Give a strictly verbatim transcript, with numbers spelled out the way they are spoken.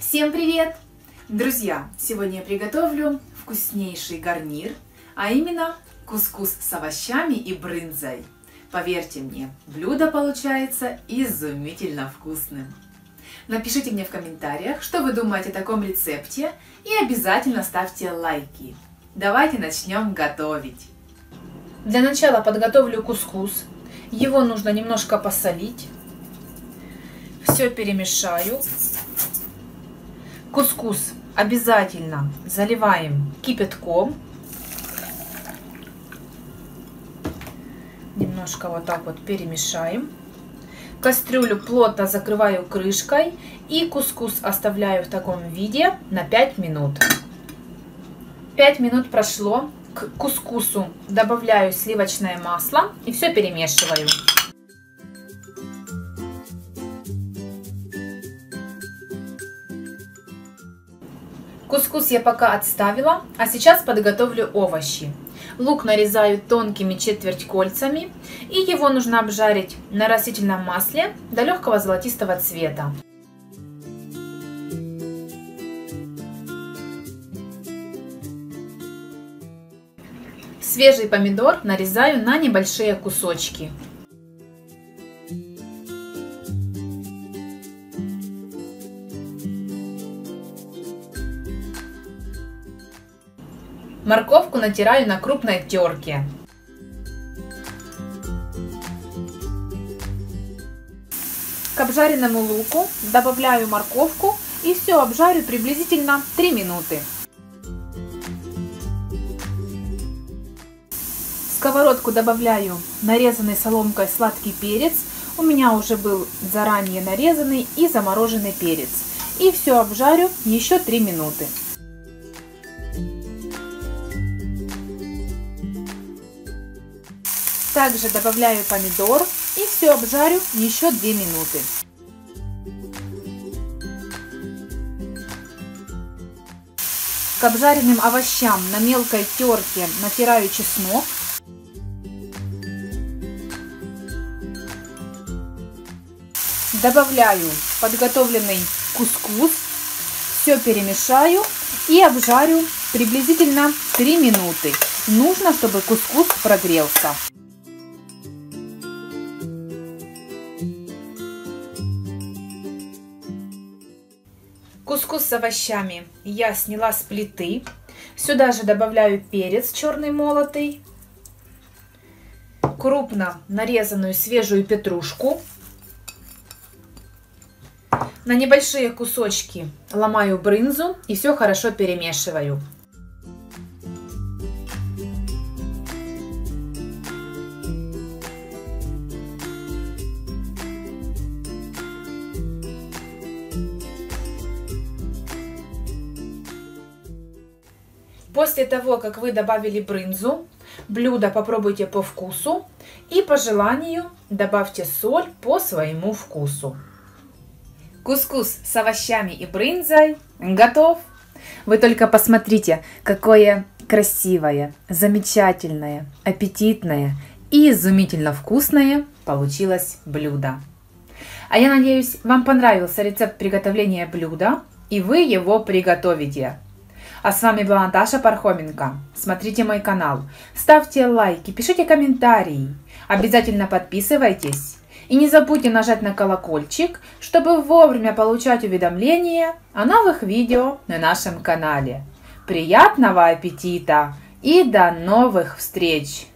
Всем привет! Друзья, сегодня я приготовлю вкуснейший гарнир, а именно кускус с овощами и брынзой. Поверьте мне, блюдо получается изумительно вкусным. Напишите мне в комментариях, что вы думаете о таком рецепте, и обязательно ставьте лайки. Давайте начнем готовить. Для начала подготовлю кускус. Его нужно немножко посолить. Все перемешаю. Кускус обязательно заливаем кипятком. Немножко вот так вот перемешаем. Кастрюлю плотно закрываю крышкой и кускус оставляю в таком виде на пять минут. пять минут прошло. К кускусу добавляю сливочное масло и все перемешиваю. Кускус я пока отставила, а сейчас подготовлю овощи. Лук нарезаю тонкими четверть кольцами, и его нужно обжарить на растительном масле до легкого золотистого цвета. Свежий помидор нарезаю на небольшие кусочки. Морковку натираю на крупной терке. К обжаренному луку добавляю морковку и все обжарю приблизительно три минуты. В сковородку добавляю нарезанный соломкой сладкий перец. У меня уже был заранее нарезанный и замороженный перец. И все обжарю еще три минуты. Также добавляю помидор и все обжарю еще две минуты. К обжаренным овощам на мелкой терке натираю чеснок. Добавляю подготовленный кускус, все перемешаю и обжарю приблизительно три минуты. Нужно, чтобы кускус прогрелся. Кускус с овощами я сняла с плиты. Сюда же добавляю перец черный молотый, крупно нарезанную свежую петрушку. На небольшие кусочки ломаю брынзу и все хорошо перемешиваю. После того, как вы добавили брынзу, блюдо попробуйте по вкусу и по желанию добавьте соль по своему вкусу. Кускус с овощами и брынзой готов! Вы только посмотрите, какое красивое, замечательное, аппетитное и изумительно вкусное получилось блюдо. А я надеюсь, вам понравился рецепт приготовления блюда и вы его приготовите. А с вами была Наташа Пархоменко. Смотрите мой канал, ставьте лайки, пишите комментарии, обязательно подписывайтесь. И не забудьте нажать на колокольчик, чтобы вовремя получать уведомления о новых видео на нашем канале. Приятного аппетита и до новых встреч!